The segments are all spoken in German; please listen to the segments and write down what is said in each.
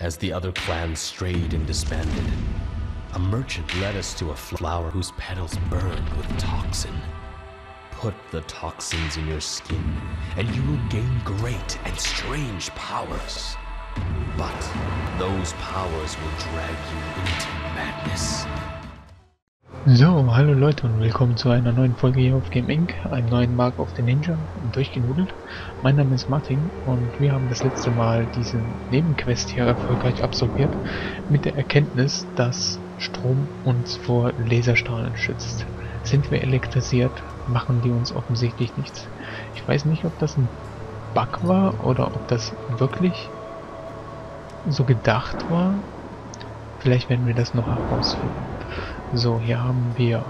As the other clans strayed and disbanded, a merchant led us to a flower whose petals burned with toxin. Put the toxins in your skin, and you will gain great and strange powers. But those powers will drag you into madness. So, hallo Leute und willkommen zu einer neuen Folge hier auf Game Inc, einem neuen Mark of the Ninja und Durchgenudelt. Mein Name ist Martin und wir haben das letzte Mal diese Nebenquest hier erfolgreich absolviert, mit der Erkenntnis, dass Strom uns vor Laserstrahlen schützt. Sind wir elektrisiert, machen die uns offensichtlich nichts. Ich weiß nicht, ob das ein Bug war oder ob das wirklich so gedacht war. Vielleicht werden wir das noch herausfinden. So, hier haben wir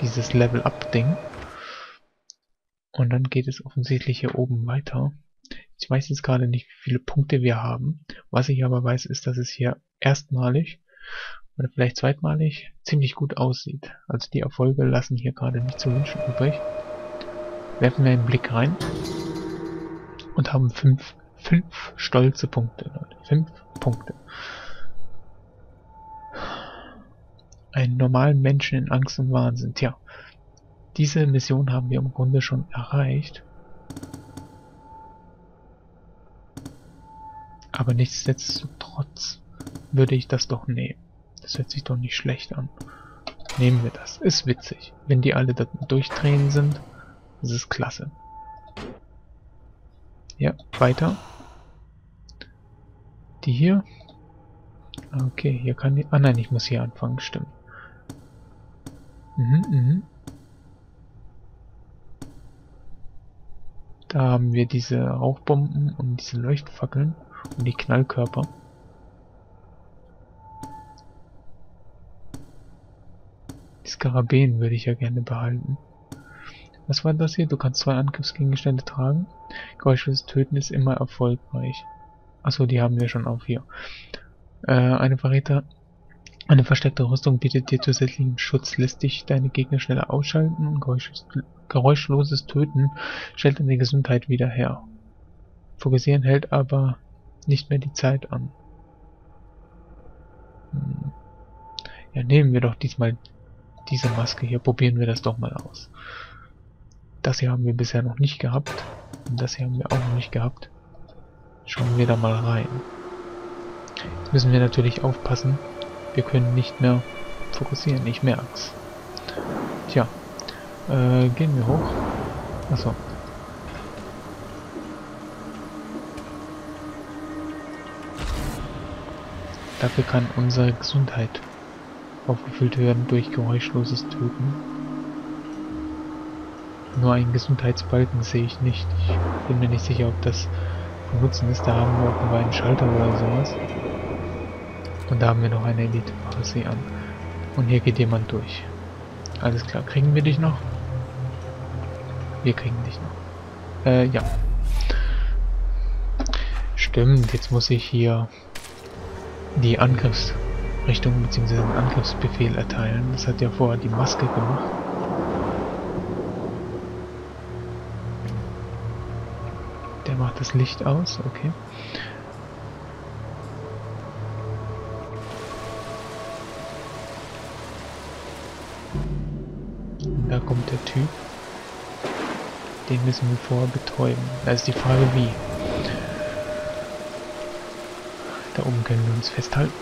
dieses Level-Up-Ding. Und dann geht es offensichtlich hier oben weiter. Ich weiß jetzt gerade nicht, wie viele Punkte wir haben. Was ich aber weiß, ist, dass es hier erstmalig oder vielleicht zweitmalig ziemlich gut aussieht. Also die Erfolge lassen hier gerade nicht zu wünschen übrig. Werfen wir einen Blick rein. Und haben fünf stolze Punkte, Leute. 5 Punkte. Einen normalen Menschen in Angst und Wahnsinn. Tja, diese Mission haben wir im Grunde schon erreicht. Aber nichtsdestotrotz würde ich das doch nehmen. Das hört sich doch nicht schlecht an. Nehmen wir das. Ist witzig. Wenn die alle da durchdrehen sind, das ist klasse. Ja, weiter. Die hier. Okay, hier kann ich... Ah nein, ich muss hier anfangen, stimmt. Da haben wir diese Rauchbomben und diese Leuchtfackeln und die Knallkörper. Die Skarabäen würde ich ja gerne behalten. Was war das hier? Du kannst 2 Angriffsgegenstände tragen. Geräuschloses Töten ist immer erfolgreich. Achso, die haben wir schon auf hier. Eine versteckte Rüstung bietet dir zusätzlichen Schutz, lässt dich deine Gegner schneller ausschalten und geräuschloses Töten stellt deine Gesundheit wieder her. Fokussieren hält aber nicht mehr die Zeit an. Ja, nehmen wir doch diesmal diese Maske hier, probieren wir das doch mal aus. Das hier haben wir bisher noch nicht gehabt und das hier haben wir auch noch nicht gehabt. Schauen wir da mal rein. Jetzt müssen wir natürlich aufpassen. Wir können nicht mehr fokussieren, ich merk's. Tja, gehen wir hoch. Achso. Dafür kann unsere Gesundheit aufgefüllt werden durch geräuschloses Töten. Nur einen Gesundheitsbalken sehe ich nicht. Ich bin mir nicht sicher, ob das von Nutzen ist. Da haben wir auch einen Schalter oder sowas. Und da haben wir noch eine Elite-Parasee an. Und hier geht jemand durch. Alles klar, kriegen wir dich noch? Wir kriegen dich noch. Ja. Stimmt, jetzt muss ich hier die Angriffsrichtung bzw. den Angriffsbefehl erteilen. Das hat ja vorher die Maske gemacht. Der macht das Licht aus, okay. Da kommt der Typ. Den müssen wir vorher betäuben. Da ist die Frage, wie. Da oben können wir uns festhalten.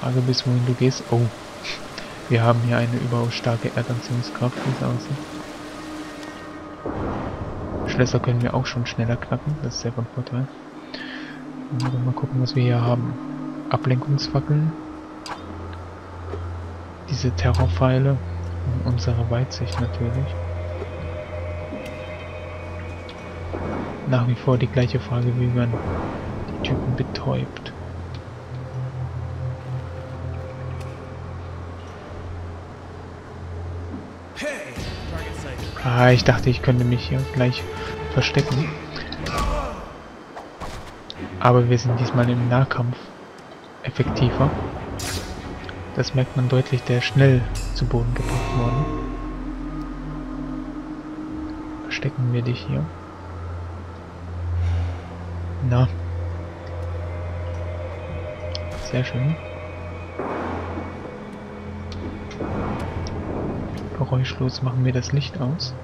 Frage, bis wohin du gehst. Oh. Wir haben hier eine überaus starke Erdanziehungskraft, wie es aussieht. Schlösser können wir auch schon schneller knacken. Das ist sehr von Vorteil. Mal gucken, was wir hier haben. Ablenkungsfackeln, diese Terrorpfeile und unsere Weitsicht natürlich. Nach wie vor die gleiche Frage, wie man die Typen betäubt. Ah, ich dachte, ich könnte mich hier gleich verstecken. Aber wir sind diesmal im Nahkampf effektiver. Das merkt man deutlich, der ist schnell zu Boden gebracht worden. verstecken wir dich hier? Na. Sehr schön. Geräuschlos machen wir das Licht aus.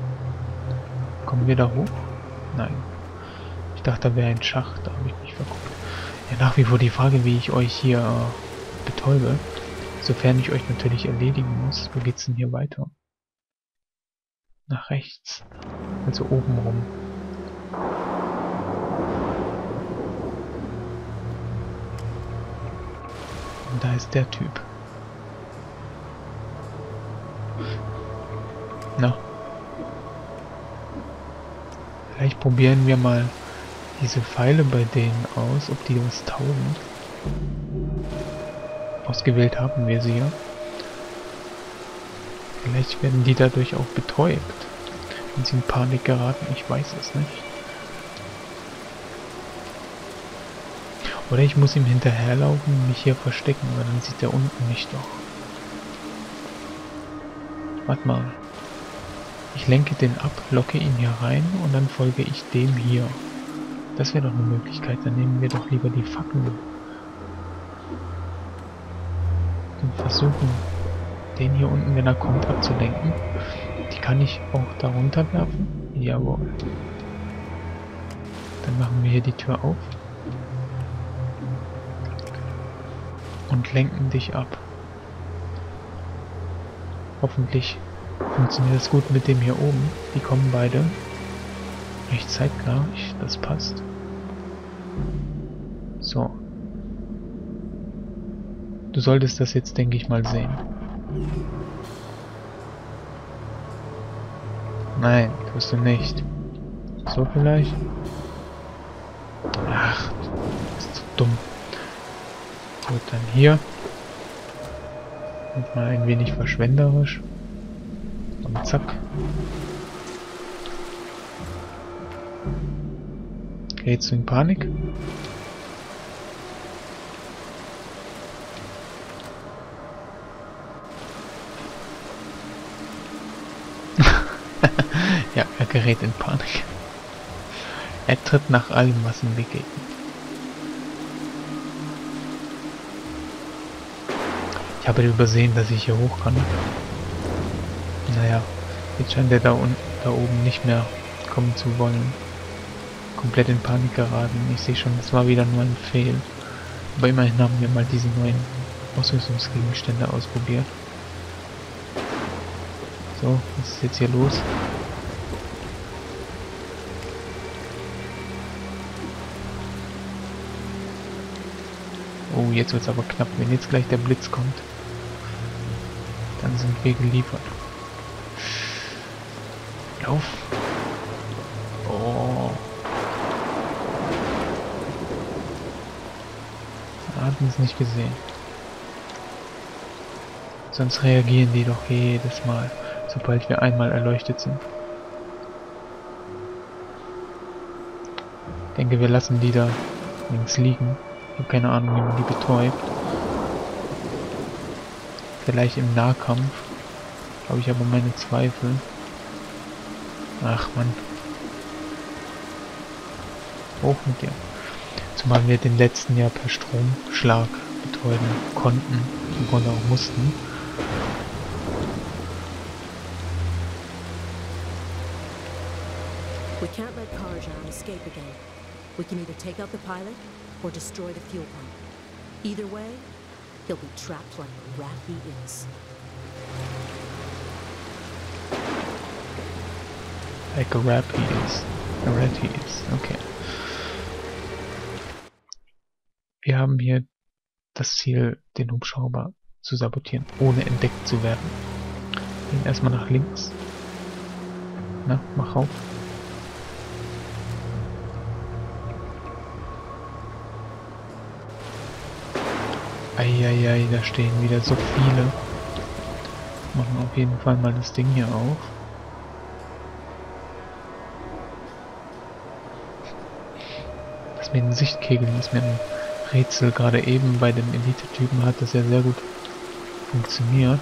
Kommen wir da hoch? Nein. Ich dachte, da wäre ein Schacht, da habe ich mich verguckt. Ja, nach wie vor die Frage, wie ich euch hier betäube. Sofern ich euch natürlich erledigen muss. Wo geht's denn hier weiter? Nach rechts. Also oben rum. Und da ist der Typ. Na. Vielleicht probieren wir mal diese Pfeile bei denen aus, ob die was taugen. Ausgewählt haben wir sie ja. Vielleicht werden die dadurch auch betäubt. Wenn sie in Panik geraten, ich weiß es nicht. Oder ich muss ihm hinterherlaufen und mich hier verstecken, weil dann sieht er unten mich doch. Warte mal. Ich lenke den ab, locke ihn hier rein und dann folge ich dem hier. Das wäre doch eine Möglichkeit, dann nehmen wir doch lieber die Fackel. Und versuchen, den hier unten, wenn er kommt, abzulenken. Die kann ich auch darunter werfen. Jawohl. Dann machen wir hier die Tür auf. Und lenken dich ab. Hoffentlich funktioniert das gut mit dem hier oben. Die kommen beide recht zeitnah. Das passt. So. Du solltest das jetzt, denke ich, mal sehen. Nein, tust du nicht. So vielleicht? Ach, das ist zu dumm. Gut, dann hier. Und mal ein wenig verschwenderisch. Und zack. Geht's in Panik? Ja, er gerät in Panik. Er tritt nach allem, was ihm begegnet. Ich habe übersehen, dass ich hier hoch kann. Naja, jetzt scheint er da oben nicht mehr kommen zu wollen. Komplett in Panik geraten. Ich sehe schon, das war wieder nur ein Fehl. Aber immerhin haben wir mal diese neuen Ausrüstungsgegenstände ausprobiert. So, was ist jetzt hier los? Oh, jetzt wird es aber knapp. Wenn jetzt gleich der Blitz kommt, dann sind wir geliefert. Lauf! Oh! Wir hatten es nicht gesehen. Sonst reagieren die doch jedes Mal, sobald wir einmal erleuchtet sind. Ich denke, wir lassen die da links liegen. Ich habe keine Ahnung, wie man die betäubt. Vielleicht im Nahkampf. Habe ich aber meine Zweifel. Ach man. Hoch mit dir. Zumal wir den letzten Jahr per Stromschlag betäuben konnten. Im Grunde auch mussten. We can't let Karajan escape again. We can either take out the pilot or destroy the fuel pump. Either way, he'll be trapped like a rat he is. Like a rat he is. A rat he is. Okay. Wir haben hier das Ziel, den Hubschrauber zu sabotieren, ohne entdeckt zu werden. Gehen erstmal nach links. Na, mach auf. Eieiei, da stehen wieder so viele. Machen auf jeden Fall mal das Ding hier auf. Das mit den Sichtkegeln ist mir ein Rätsel, gerade eben bei dem Elite-Typen hat das ja sehr gut funktioniert.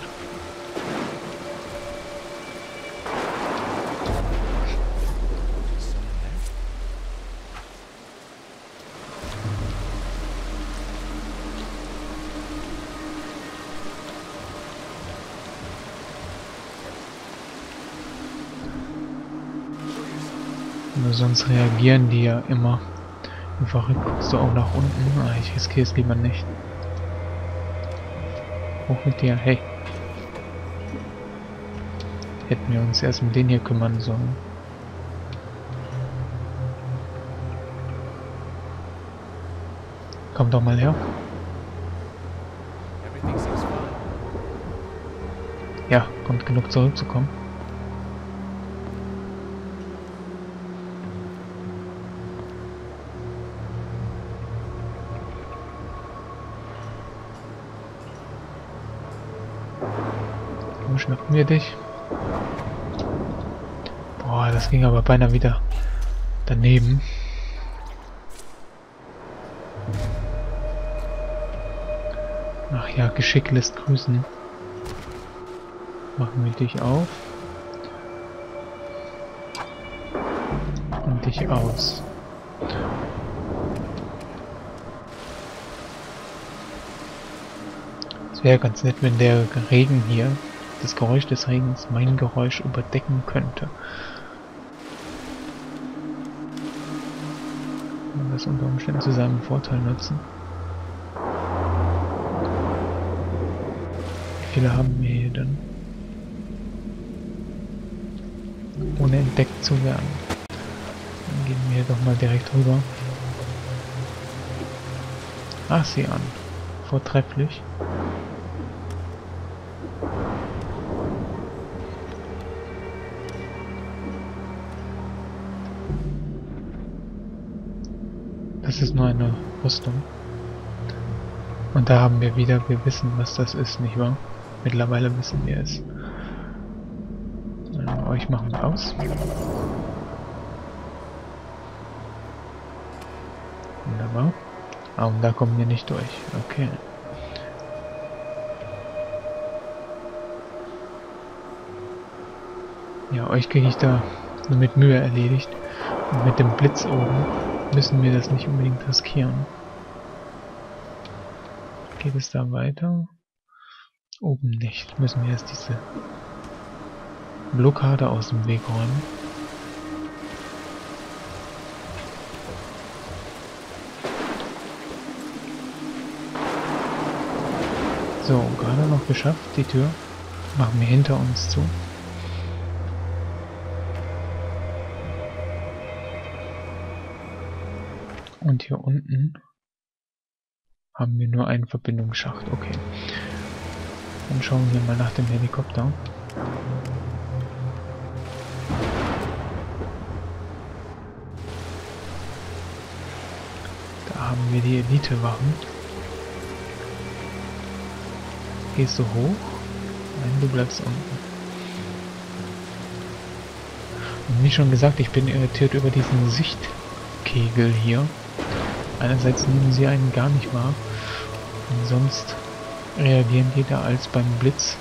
Sonst reagieren die ja immer. Im Verrück guckst du auch nach unten. Ah, ich riskiere es lieber nicht. Hoch mit dir, hey. Hätten wir uns erst um den hier kümmern sollen. Komm doch mal her. Ja, kommt genug zurückzukommen. Wo schnappen wir dich? Boah, das ging aber beinahe wieder daneben. Ach ja, Geschick lässt grüßen. Machen wir dich auf. Und dich aus. Es wäre ganz nett, wenn der Regen hier, das Geräusch des Regens, mein Geräusch überdecken könnte. Und das unter Umständen zu seinem Vorteil nutzen. Wie viele haben wir hier denn? Ohne entdeckt zu werden. Dann gehen wir doch mal direkt rüber. Ach, sieh an. Vortrefflich. Das ist nur eine Rüstung. Und da haben wir wieder, wir wissen, was das ist, nicht wahr? Mittlerweile wissen wir es. Euch machen wir aus. Wunderbar. Ah, und da kommen wir nicht durch. Okay. Ja, euch kriege ich da nur mit Mühe erledigt. Und mit dem Blitz oben müssen wir das nicht unbedingt riskieren. Geht es da weiter? Oben nicht. Müssen wir erst diese Blockade aus dem Weg räumen. So, gerade noch geschafft, die Tür. Machen wir hinter uns zu. Und hier unten haben wir nur einen Verbindungsschacht. Okay. Dann schauen wir mal nach dem Helikopter. Haben wir die Elite-Wachen. Gehst du hoch? Nein, du bleibst unten. Und wie schon gesagt, ich bin irritiert über diesen Sichtkegel hier. Einerseits nehmen sie einen gar nicht wahr. Und sonst reagieren die da als beim Blitz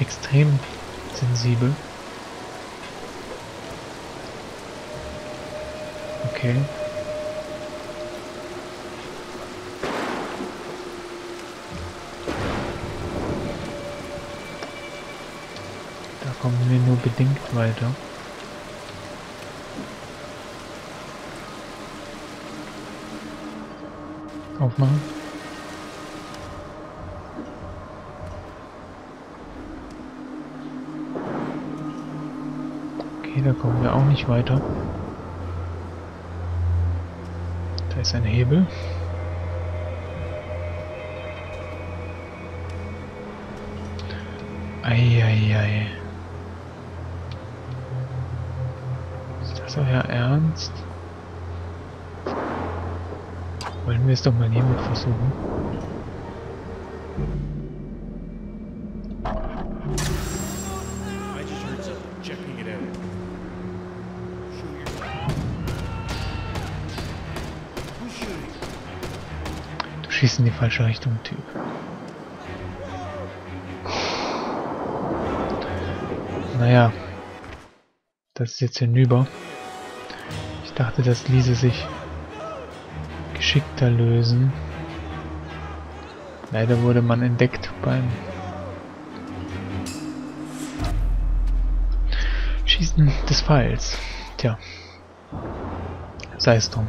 extrem sensibel. Okay. Kommen wir nur bedingt weiter. Aufmachen. Okay, da kommen wir auch nicht weiter. Da ist ein Hebel. Eieiei. Euer Ernst? Wollen wir es doch mal hiermit versuchen? Du schießt in die falsche Richtung, Typ. Naja. Das ist jetzt hinüber. Ich dachte, das ließe sich geschickter lösen. Leider wurde man entdeckt beim Schießen des Pfeils. Tja, Sei es drum.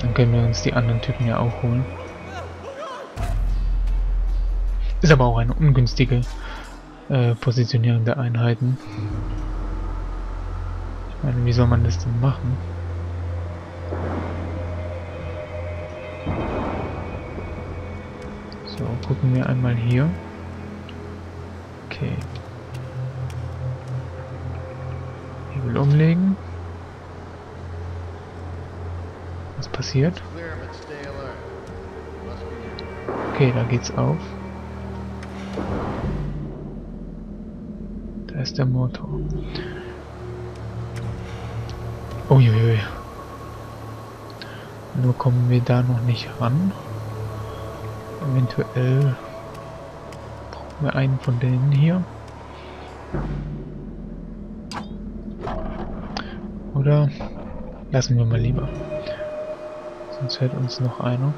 Dann können wir uns die anderen Typen ja auch holen. Ist aber auch eine ungünstige Positionierung der Einheiten. Ich meine, wie soll man das denn machen? So, gucken wir einmal hier. Okay. Hebel umlegen. Was passiert? Okay, da geht's auf. Da ist der Motor. Uiuiui. Nur kommen wir da noch nicht ran. Eventuell brauchen wir einen von denen hier. Oder lassen wir mal lieber. Sonst fällt uns noch einer.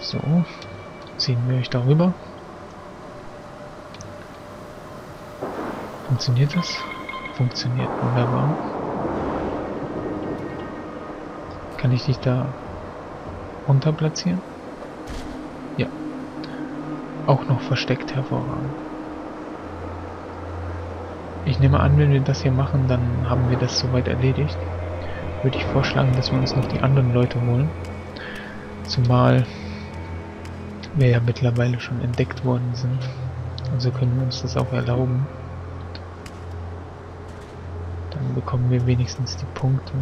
So, ziehen wir euch darüber. Funktioniert das? Funktioniert, wunderbar. Kann ich dich da runter platzieren? Ja. Auch noch versteckt, hervorragend. Ich nehme an, wenn wir das hier machen, dann haben wir das soweit erledigt. Würde ich vorschlagen, dass wir uns noch die anderen Leute holen. Zumal wir ja mittlerweile schon entdeckt worden sind. Also können wir uns das auch erlauben. Dann bekommen wir wenigstens die Punkte.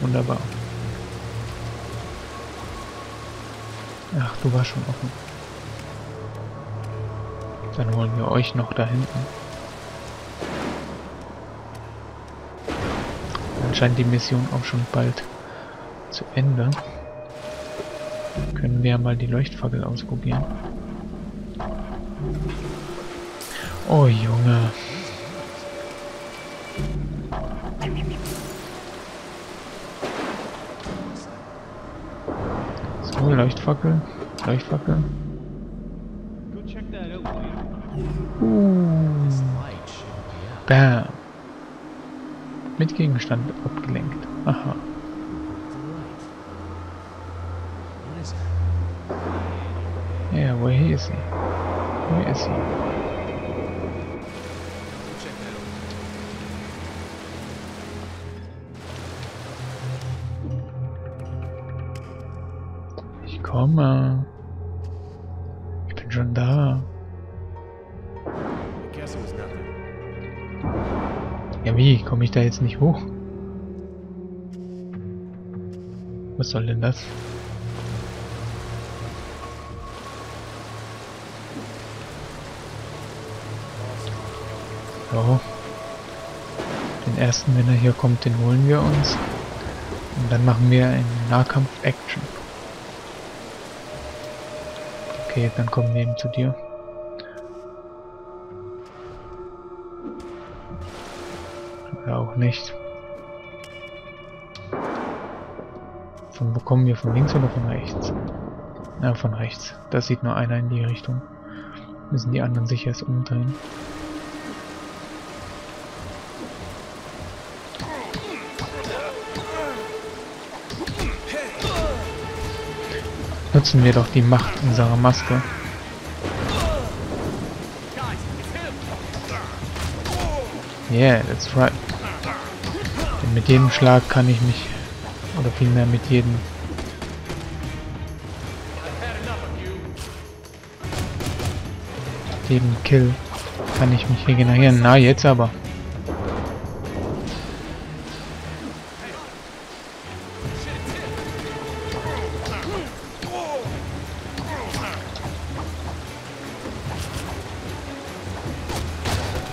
Wunderbar. Ach, du warst schon offen. Dann holen wir euch noch da hinten. Dann scheint die Mission auch schon bald zu Ende. Können wir mal die Leuchtfackel ausprobieren. Oh Junge. So, Leuchtfackel. Leuchtfackel. Bam. Mit Gegenstand abgelenkt. Aha. Ja, woher ist sie? Woher ist sie? Ich komme. Ich bin schon da. Ja, wie? Komme ich da jetzt nicht hoch? Was soll denn das? So. Den ersten, wenn er hier kommt, den holen wir uns. Und dann machen wir einen Nahkampf-Action. Okay, dann kommen wir eben zu dir. Oder auch nicht. Von wo kommen wir? Von links oder von rechts? Na, von rechts. Das sieht nur einer in die Richtung. Müssen die anderen sich erst umdrehen. Nutzen wir doch die Macht unserer Maske. Yeah, that's right. Denn mit jedem Schlag kann ich mich, oder vielmehr mit jedem... Kill kann ich mich regenerieren. Na, jetzt aber.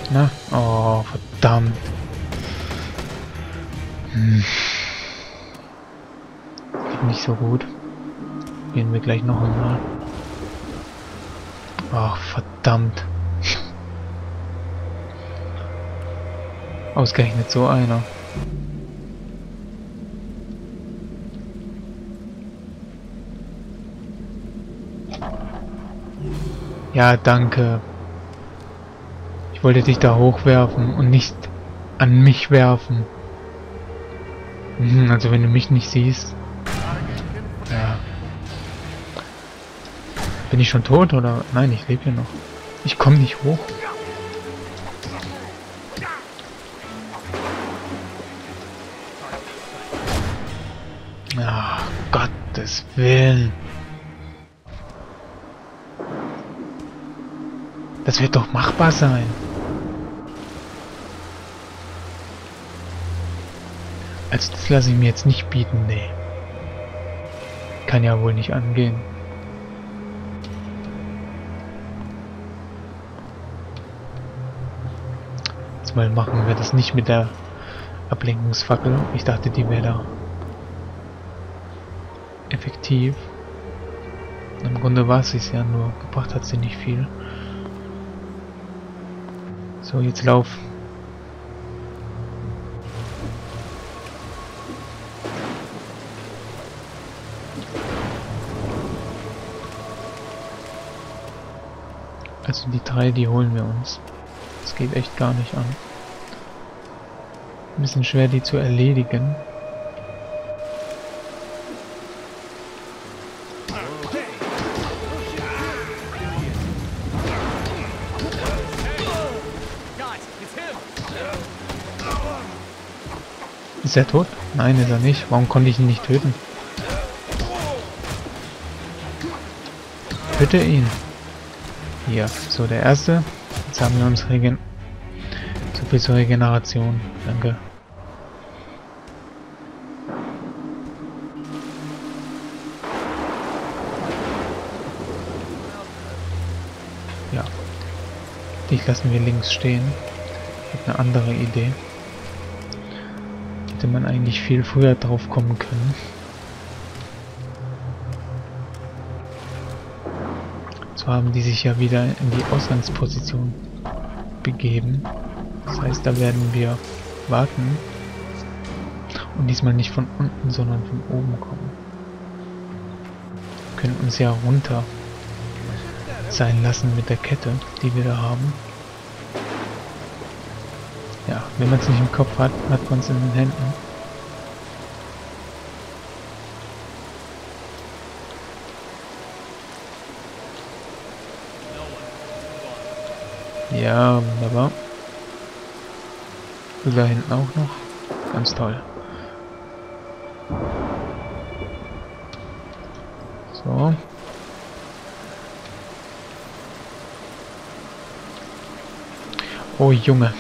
Na? Oh, verdammt. Geht nicht so gut. Gehen wir gleich noch einmal. Ach, verdammt. Ausgerechnet so einer. Ja, danke. Ich wollte dich da hochwerfen und nicht an mich werfen. Also wenn du mich nicht siehst. Ja. Bin ich schon tot oder? Nein, ich lebe hier noch. Ich komme nicht hoch. Ach, Gottes Willen. Das wird doch machbar sein. Also das lasse ich mir jetzt nicht bieten, nee. Kann ja wohl nicht angehen. Jetzt mal machen wir das nicht mit der Ablenkungsfackel. Ich dachte, die wäre da effektiv. Im Grunde war es ja nur. Gebracht hat sie nicht viel. So, jetzt lauf. Also die drei, die holen wir uns. Das geht echt gar nicht an. Ein bisschen schwer, die zu erledigen. Ist er tot? Nein, ist er nicht. Warum konnte ich ihn nicht töten? Töte ihn. Hier, so der erste. Jetzt haben wir uns so viel zur Regeneration. Danke. Ja. Dich lassen wir links stehen. Ich habe eine andere Idee. Hätte man eigentlich viel früher drauf kommen können. So haben die sich ja wieder in die Ausgangsposition begeben. Das heißt, da werden wir warten. Und diesmal nicht von unten, sondern von oben kommen. Wir können uns ja runter sein lassen mit der Kette, die wir da haben. Ja, wenn man es nicht im Kopf hat, hat man es in den Händen. Ja, wunderbar. Und da hinten auch noch. Ganz toll. So. Oh Junge.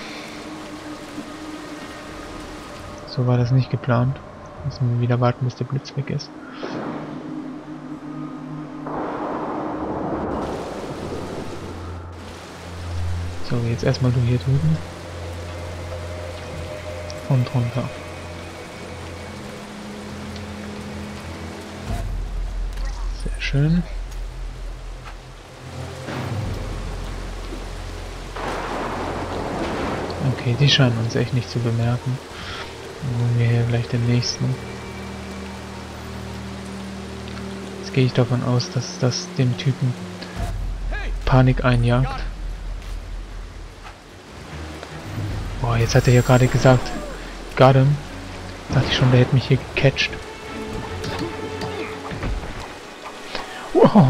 So war das nicht geplant. Müssen wir wieder warten, bis der Blitz weg ist. So, jetzt erstmal du hier drüben. Und runter. Sehr schön. Okay, die scheinen uns echt nicht zu bemerken. Holen wir hier gleich den nächsten. Jetzt gehe ich davon aus, dass das dem Typen Panik einjagt. Boah, jetzt hat er ja gerade gesagt, got him. Dachte ich schon, der hätte mich hier gecatcht. Wow.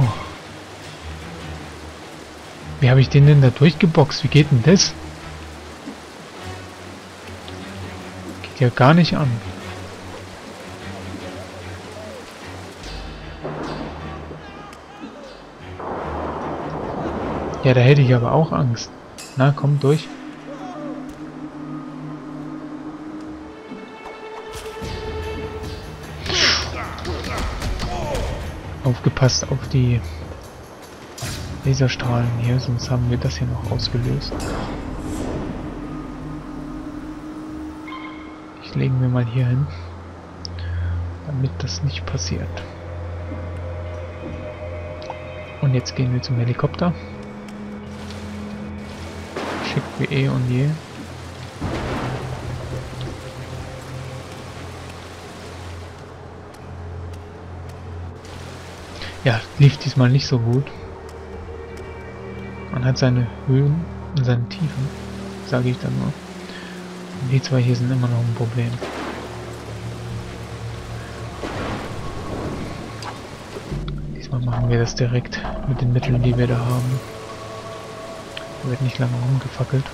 Wie habe ich den denn da durchgeboxt? Wie geht denn das? Ja, gar nicht an. Ja, da hätte ich aber auch Angst. Na, komm durch. Aufgepasst auf die Laserstrahlen hier, sonst haben wir das hier noch ausgelöst. Legen wir mal hier hin, damit das nicht passiert. Und jetzt gehen wir zum Helikopter. Schick wie eh und je. Ja, lief diesmal nicht so gut. Man hat seine Höhen und seine Tiefen, sage ich dann nur. Und die zwei hier sind immer noch ein Problem. Diesmal machen wir das direkt mit den Mitteln, die wir da haben. Da wird nicht lange rumgefackelt.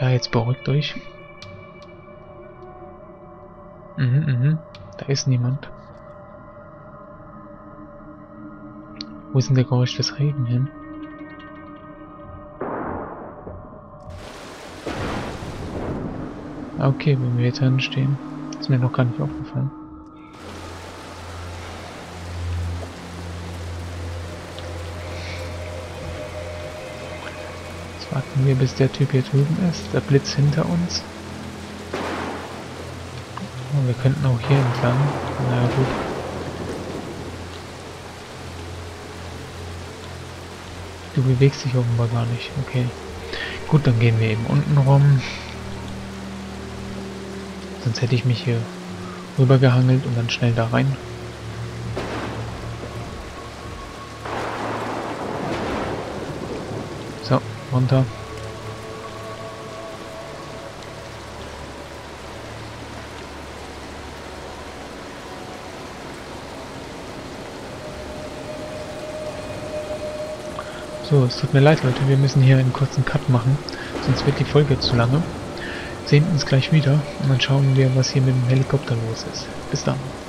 Ja, jetzt beruhigt euch. Da ist niemand. Wo ist denn der Geräusch des Regen hin? Okay, wenn wir jetzt hinstehen, ist mir noch gar nicht aufgefallen. Jetzt warten wir, bis der Typ hier drüben ist. Der Blitz hinter uns. Oh, wir könnten auch hier entlang. Na ja, gut. Du bewegst dich offenbar gar nicht. Okay. Gut, dann gehen wir eben unten rum. Sonst hätte ich mich hier rüber gehangelt und dann schnell da rein. So, runter. So, es tut mir leid, Leute, wir müssen hier einen kurzen Cut machen, sonst wird die Folge zu lange. Sehen uns gleich wieder und dann schauen wir, was hier mit dem Helikopter los ist. Bis dann.